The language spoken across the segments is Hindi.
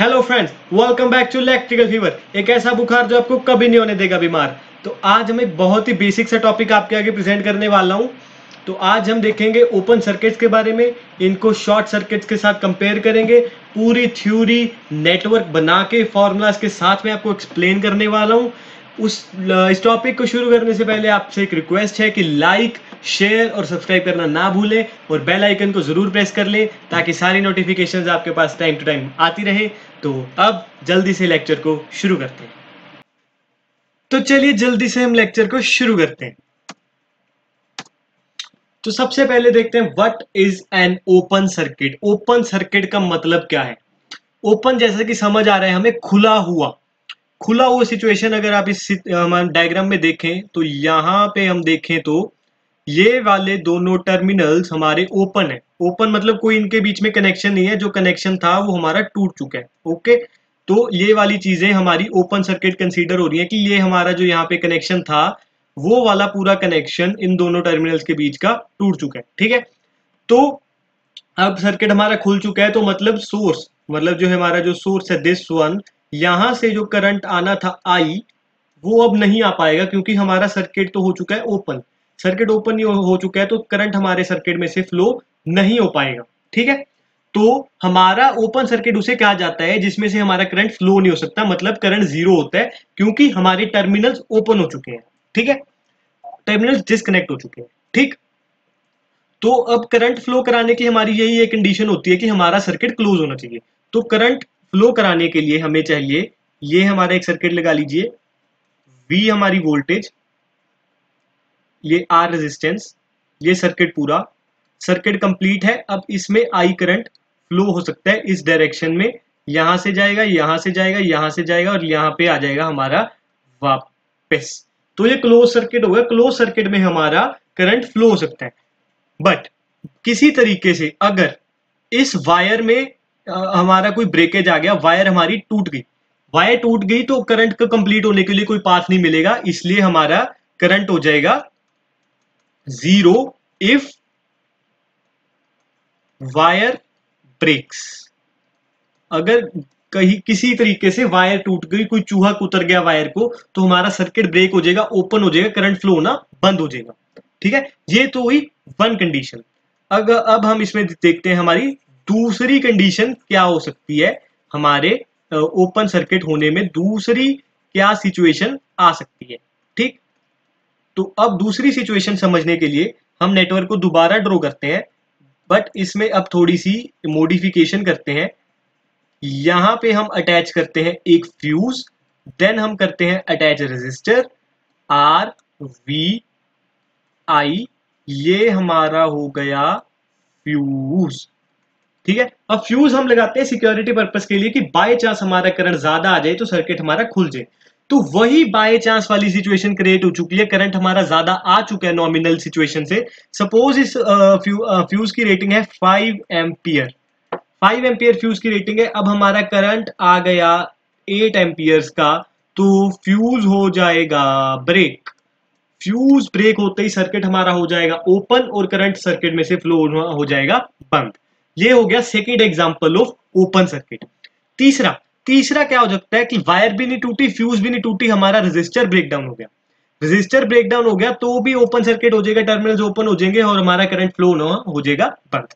Hello friends, welcome back to electrical fever. एक ऐसा बुखार जो आपको कभी नहीं होने देगा बीमार। तो आज हम एक बहुत ही बेसिक सा टॉपिक आपके आगे प्रेजेंट करने वाला हूं। तो आज हम देखेंगे ओपन सर्किट्स के बारे में, इनको शॉर्ट सर्किट्स के साथ कंपेयर करेंगे। पूरी थ्योरी नेटवर्क बना के फॉर्मूलाज के साथ मैं आपको एक्सप्लेन करने वाला हूँ। इस टॉपिक को शुरू करने से पहले आपसे एक रिक्वेस्ट है कि लाइक, शेयर और सब्सक्राइब करना ना भूलें और बेल आइकन को ज़रूर प्रेस कर लें ताकि सारी नोटिफिकेशंस आपके पास टाइम टू टाइम आती रहे। तो अब जल्दी से लेक्चर को शुरू करते हैं। तो चलिए जल्दी से हम लेक्चर को शुरू करते हैं। तो सबसे पहले देखते हैं what is an open circuit. Open circuit का मतलब क्या है? ओपन जैसा कि समझ आ रहा है हमें, खुला हुआ सिचुएशन। अगर आप इस डायग्राम में देखें तो यहाँ पे हम देखें तो ये वाले दोनों टर्मिनल्स हमारे ओपन है। ओपन मतलब कोई इनके बीच में कनेक्शन नहीं है, जो कनेक्शन था वो हमारा टूट चुका है। ओके, तो ये वाली चीजें हमारी ओपन सर्किट कंसीडर हो रही है कि ये हमारा जो यहाँ पे कनेक्शन था वो वाला पूरा कनेक्शन इन दोनों टर्मिनल्स के बीच का टूट चुका है। ठीक है, तो अब सर्किट हमारा खुल चुका है। तो मतलब सोर्स, मतलब जो हमारा जो सोर्स है दिस वन, यहां से जो करंट आना था आई, वो अब नहीं आ पाएगा क्योंकि हमारा सर्किट तो हो चुका है ओपन। सर्किट ओपन हो चुका है तो करंट हमारे सर्किट में से फ्लो नहीं हो पाएगा। ठीक है, तो हमारा ओपन सर्किट उसे कहा जाता है जिसमें से हमारा करंट फ्लो नहीं हो सकता, मतलब करंट जीरो होता है क्योंकि हमारे टर्मिनल्स ओपन हो चुके हैं। ठीक है, टर्मिनल्स डिस्कनेक्ट हो चुके हैं। ठीक, तो अब करंट फ्लो कराने की हमारी यही एक कंडीशन होती है कि हमारा सर्किट क्लोज होना चाहिए। तो करंट फ्लो कराने के लिए हमें चाहिए, ये हमारा एक सर्किट लगा लीजिए, V हमारी वोल्टेज, ये R रेजिस्टेंस, ये सर्किट पूरा सर्किट कंप्लीट है। अब इसमें I करंट फ्लो हो सकता है इस डायरेक्शन में, यहां से जाएगा, यहां से जाएगा, यहां से जाएगा और यहां पे आ जाएगा हमारा वापस। तो ये क्लोज सर्किट होगा। क्लोज सर्किट में हमारा करंट फ्लो हो सकता है, बट किसी तरीके से अगर इस वायर में हमारा कोई ब्रेकेज आ गया, वायर हमारी टूट गई, वायर टूट गई तो करंट का कंप्लीट होने के लिए कोई पाथ नहीं मिलेगा, इसलिए हमारा करंट हो जाएगा जीरो इफ वायर ब्रेक्स। अगर कहीं किसी तरीके से वायर टूट गई, कोई चूहा कुतर गया वायर को, तो हमारा सर्किट ब्रेक हो जाएगा, ओपन हो जाएगा, करंट फ्लो होना बंद हो जाएगा। ठीक है, ये तो हुई वन कंडीशन। अगर अब हम इसमें देखते हैं हमारी दूसरी कंडीशन क्या हो सकती है, हमारे ओपन सर्किट होने में दूसरी क्या सिचुएशन आ सकती है। ठीक, तो अब दूसरी सिचुएशन समझने के लिए हम नेटवर्क को दोबारा ड्रॉ करते हैं, बट इसमें अब थोड़ी सी मॉडिफिकेशन करते हैं। यहाँ पे हम अटैच करते हैं एक फ्यूज, देन हम करते हैं attach resistor R V I, ये हमारा हो गया फ्यूज। ठीक है, अब फ्यूज हम लगाते हैं सिक्योरिटी पर्पस के लिए कि बाय चांस हमारा करंट ज्यादा आ जाए तो सर्किट हमारा खुल जाए। तो वही बाय चांस वाली सिचुएशन क्रिएट हो चुकी है, करंट हमारा ज्यादा आ चुका है नॉमिनल सिचुएशन से। सपोज इस फ्यूज की रेटिंग है 5 एम्पियर, 5 एम्पियर फ्यूज की रेटिंग है। अब हमारा करंट आ गया 8 एम्पियर्स का, तो फ्यूज हो जाएगा ब्रेक। फ्यूज ब्रेक होते ही सर्किट हमारा हो जाएगा ओपन और करंट सर्किट में से फ्लो हो जाएगा बंद। ये हो गया second example of open circuit. तीसरा क्या हो सकता है कि वायर भी नहीं टूटी, फ्यूज भी नहीं टूटी, हमारा रेजिस्टर ब्रेकडाउन हो गया। रेजिस्टर ब्रेकडाउन हो गया तो भी ओपन सर्किट हो जाएगा, टर्मिनल्स ओपन हो जाएंगे और हमारा करंट फ्लो ना हो जाएगा बंद।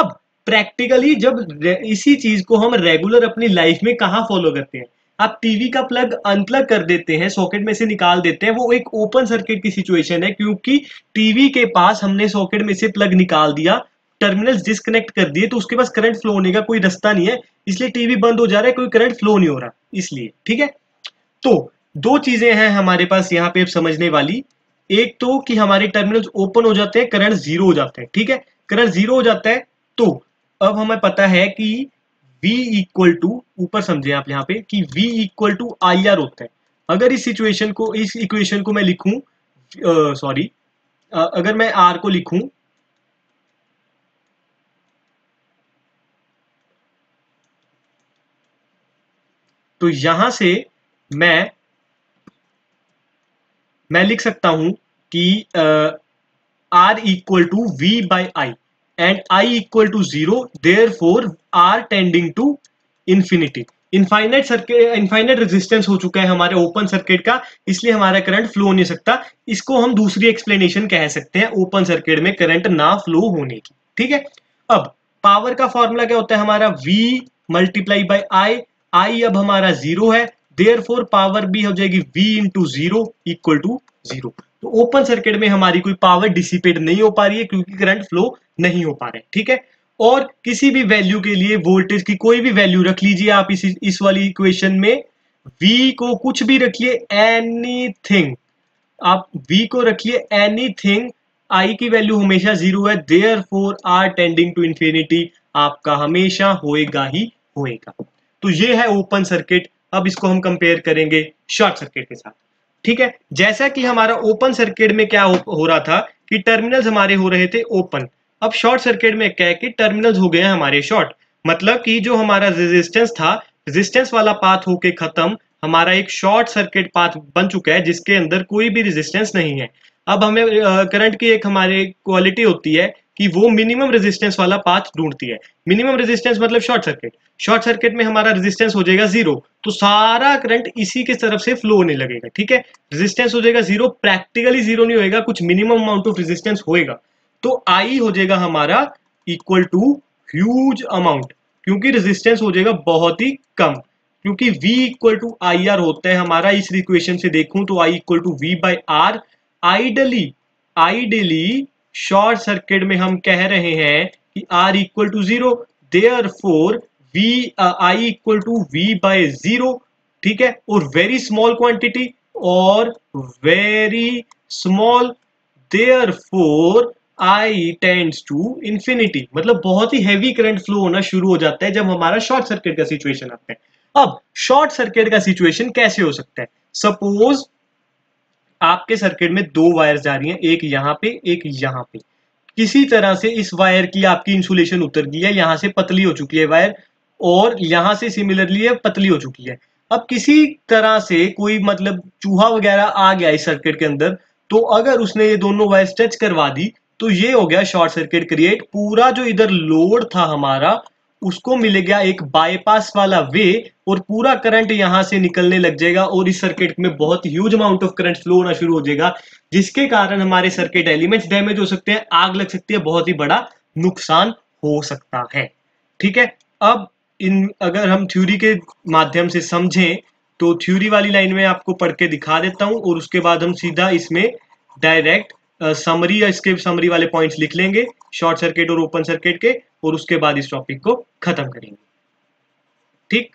अब प्रैक्टिकली जब इसी चीज को हम रेगुलर अपनी लाइफ में कहाँ फॉलो करते हैं? आप टीवी का प्लग अनप्लग कर देते हैं, सॉकेट में से निकाल देते हैं, वो एक ओपन सर्किट की सिचुएशन है क्योंकि टीवी के पास हमने सॉकेट में से प्लग निकाल दिया, टर्मिनल्स डिस्कनेक्ट कर दिए, तो उसके पास करंट फ्लो होने का कोई रास्ता नहीं है, इसलिए टीवी बंद हो जा रहा है, कोई करंट फ्लो नहीं हो रहा, इसलिए। ठीक है, तो दो चीजें हैं हमारे पास यहाँ पे समझने वाली। एक तो कि हमारे टर्मिनल्स ओपन हो जाते हैं, करंट जीरो हो जाते हैं। ठीक है, करंट जीरो हो जाता है तो अब हमें पता है कि वी इक्वल टू, ऊपर समझे आप यहाँ पे कि V equal to I R होता है। अगर इस सिचुएशन को, इस इक्वेशन को मैं लिखूं, अगर मैं आर को लिखूं, तो यहां से मैं लिख सकता हूं कि R equal to V by I and I equal to zero, therefore are tending to infinity. Infinite circuit, infinite resistance हो चुका है हमारे ओपन सर्किट का, इसलिए हमारा करंट फ्लो नहीं सकता। इसको हम दूसरी एक्सप्लेनेशन कह सकते हैं ओपन सर्किट में करंट ना फ्लो होने की। ठीक है, अब पावर का फॉर्मूला क्या होता है हमारा, V multiply by I. I अब हमारा जीरो है, देयरफॉर पावर भी हो जाएगी V into zero equal to zero. तो ओपन सर्किट में हमारी कोई पावर डिसिपेट नहीं हो पा रही है क्योंकि करंट फ्लो नहीं हो पा रहा है। ठीक है, और किसी भी वैल्यू के लिए वोल्टेज की कोई भी वैल्यू रख लीजिए आप इस वाली इक्वेशन में, V को कुछ भी रखिए, एनीथिंग आप V को रखिए एनीथिंग, I की वैल्यू हमेशा जीरो है, therefore R tending to infinity आपका हमेशा होएगा ही होएगा। तो ये है ओपन सर्किट। अब इसको हम कंपेयर करेंगे शॉर्ट सर्किट के साथ। ठीक है, जैसा कि हमारा ओपन सर्किट में क्या हो रहा था कि टर्मिनल्स हमारे हो रहे थे ओपन, अब शॉर्ट सर्किट में क्या है कि टर्मिनल्स हो गए हैं हमारे शॉर्ट, मतलब कि जो हमारा रेजिस्टेंस था, रेजिस्टेंस वाला पाथ होके खत्म, हमारा एक शॉर्ट सर्किट पाथ बन चुका है जिसके अंदर कोई भी रेजिस्टेंस नहीं है। अब हमें करंट की एक हमारे क्वालिटी होती है कि वो मिनिमम रेजिस्टेंस वाला पाथ ढूंढती है। मिनिमम रेजिस्टेंस मतलब शॉर्ट सर्किट। शॉर्ट सर्किट में हमारा रेजिस्टेंस हो जाएगा जीरो, तो सारा करंट इसी के तरफ से फ्लो होने लगेगा। ठीक है, रेजिस्टेंस हो जाएगा जीरो, प्रैक्टिकली जीरो नहीं होगा, कुछ मिनिमम अमाउंट ऑफ रेजिस्टेंस होएगा। तो आई हो जाएगा हमारा इक्वल टू ह्यूज अमाउंट, क्योंकि रेजिस्टेंस हो जाएगा बहुत ही कम, क्योंकि V equal to I R होता है हमारा। इस इक्वेशन से देखूं तो I equal to V by R. Ideally short circuit में हम कह रहे हैं कि R equal to zero, therefore I equal to V by zero. ठीक है, और very small quantity therefore I tends to infinity, मतलब बहुत ही हैवी करंट फ्लो होना शुरू हो जाता है जब हमारा शॉर्ट सर्किट का सिचुएशन आता है। अब शॉर्ट सर्किट का सिचुएशन कैसे हो सकता है? सपोज आपके सर्किट में दो वायर्स जा रही हैं, एक यहाँ पे एक यहाँ पे, किसी तरह से इस वायर की आपकी इंसुलेशन उतर गई है, यहाँ से पतली हो चुकी है वायर, और यहाँ से सिमिलरली पतली हो चुकी है। अब किसी तरह से कोई मतलब चूहा वगैरह आ गया इस सर्किट के अंदर, तो अगर उसने ये दोनों वायर टच करवा दी तो ये हो गया शॉर्ट सर्किट क्रिएट। पूरा जो इधर लोड था हमारा उसको मिल गया एक बाईपास वाला वे, और पूरा करंट यहाँ से निकलने लग जाएगा, और इस सर्किट में बहुत huge amount of current flow होना शुरू हो जाएगा, जिसके कारण हमारे सर्किट एलिमेंट्स डैमेज हो सकते हैं, आग लग सकती है, बहुत ही बड़ा नुकसान हो सकता है। ठीक है, अब अगर हम थ्योरी के माध्यम से समझें तो थ्योरी वाली लाइन में आपको पढ़ के दिखा देता हूँ, और उसके बाद हम सीधा इसमें डायरेक्ट समरी या इसके समरी वाले पॉइंट्स लिख लेंगे शॉर्ट सर्किट और ओपन सर्किट के, और उसके बाद इस टॉपिक को खत्म करेंगे। ठीक,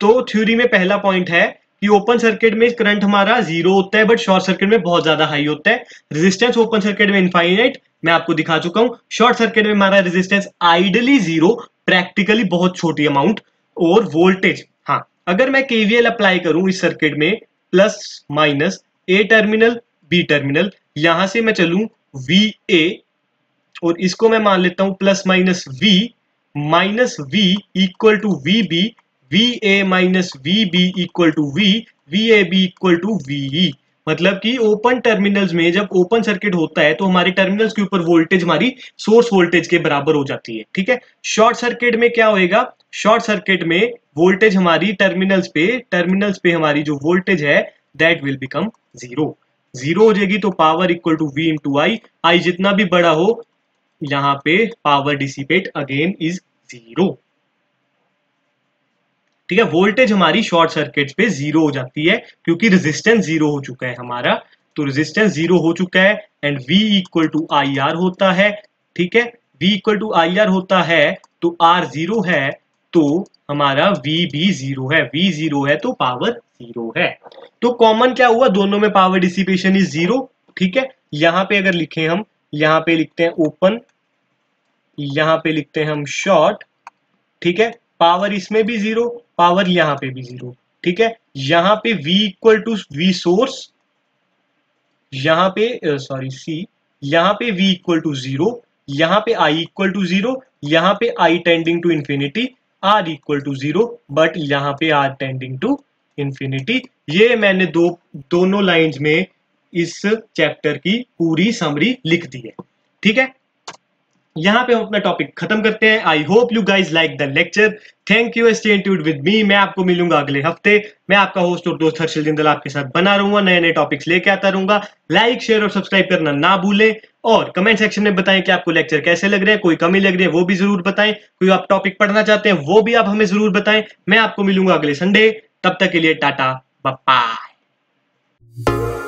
तो थ्योरी में पहला पॉइंट है कि ओपन सर्किट में करंट हमारा जीरो होता है, बट शॉर्ट सर्किट में बहुत ज्यादा हाई होता है। रेजिस्टेंस ओपन सर्किट में इनफाइनाइट, मैं आपको दिखा चुका हूं। शॉर्ट सर्किट में हमारा रेजिस्टेंस आइडली जीरो, प्रैक्टिकली बहुत छोटी अमाउंट, और वोल्टेज, हाँ अगर मैं केवीएल अप्लाई करूं इस सर्किट में, plus minus A terminal B terminal, यहां से मैं चलूं वी ए, और इसको मैं मान लेता हूं plus minus V equal to V B, V A minus V B equal to V, V A B equal to V E, मतलब कि ओपन टर्मिनल्स में जब ओपन सर्किट होता है तो हमारे टर्मिनल्स के ऊपर वोल्टेज हमारी सोर्स वोल्टेज के बराबर हो जाती है। ठीक है, शॉर्ट सर्किट में क्या होएगा, शॉर्ट सर्किट में वोल्टेज हमारी टर्मिनल्स पे हमारी जो वोल्टेज है दैट विल बिकम जीरो हो जाएगी। तो power equal to V into I, I जितना भी बड़ा हो यहाँ पे power dissipate again is zero. ठीक है, वोल्टेज हमारी शॉर्ट सर्किट पे जीरो हो जाती है क्योंकि रेजिस्टेंस जीरो हो चुका है हमारा, तो रेजिस्टेंस जीरो हो चुका है, and V equal to I R होता है। ठीक है, V equal to I R होता है, तो R जीरो है तो हमारा V भी जीरो है, V जीरो है तो पावर जीरो है। तो कॉमन क्या हुआ, दोनों में पावर डिसिपेशन इज जीरो। ठीक है, यहाँ पे अगर लिखें हम, यहाँ पे लिखते हैं ओपन, यहाँ पे लिखते हैं हम शॉर्ट। ठीक है, पावर इसमें भी जीरो, पावर यहाँ पे भी जीरो। ठीक है, यहाँ पे V equal to V source, यहाँ पे सी, यहाँ पे V इक्वल टू जीरो, यहाँ पे I इक्वल टू जीरो, यहाँ पे I tending to infinity, R equal to zero, but यहाँ पे R टेंडिंग टू इंफिनिटी। ये मैंने दोनों लाइंस में इस चैप्टर की पूरी समरी लिख दी है। ठीक है, यहाँ पे हम अपना टॉपिक खत्म करते हैं। I hope you guys like the lecture. Thank you, stay tuned with me. मैं आपको मिलूंगा अगले हफ्ते। मैं आपका होस्ट और दोस्त हर्षिल जिंदल आपके साथ बना रहूंगा, नए नए टॉपिक्स लेके आता रहूंगा। लाइक, शेयर और सब्सक्राइब करना ना भूलें और कमेंट सेक्शन में बताएं कि आपको लेक्चर कैसे लग रहे हैं, कोई कमी लग रही है वो भी जरूर बताएं, कोई आप टॉपिक पढ़ना चाहते हैं वो भी आप हमें जरूर बताएं। मैं आपको मिलूंगा अगले संडे, तब तक के लिए टाटा बाय।